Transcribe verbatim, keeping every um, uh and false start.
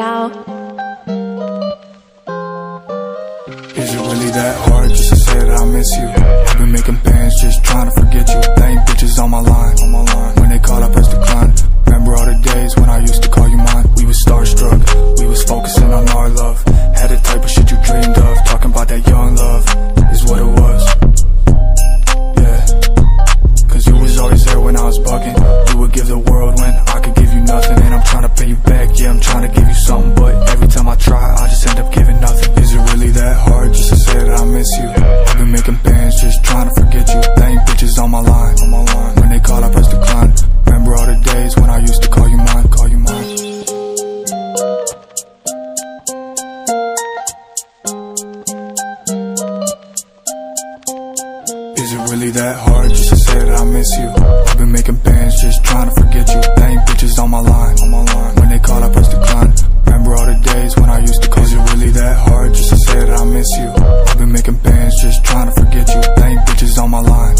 Ciao. Is it really that hard just to say that I miss you? I've been making plans just trying to forget you. Dang bitches on my line. On my line. When they called, I pressed decline. Remember all the days when I used to call you mine? We was starstruck, we was focusing on our love. Had the type of shit you dreamed of. Talking about that young love is what it was. Yeah, cause you was always there when I was bugging. You would give the world when I could give you nothing. And I'm trying to pay you back, yeah, I'm trying to give you something. But every time I try, I just end up giving nothing. Is it really that hard just to say that I miss you? I've been making plans just trying to forget you. Dang bitches on my line. When they call, I press decline. Remember all the days when I used to call you mine, call you mine. That hard just to say that I miss you. I've been making plans just trying to forget you. Dang bitches on my line. When they call, I press decline. Remember all the days when I used to call you. Is it really that hard just to say that I miss you? I've been making plans just trying to forget you. Dang bitches on my line.